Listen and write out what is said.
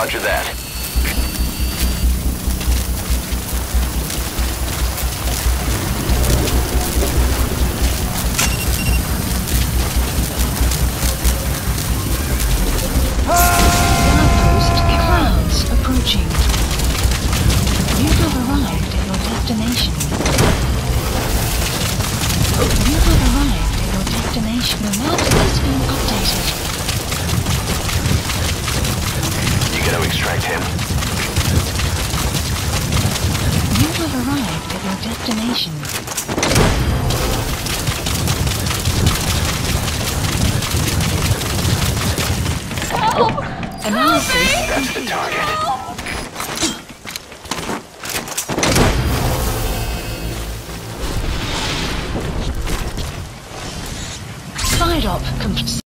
Roger that. That's the target. Side op complete.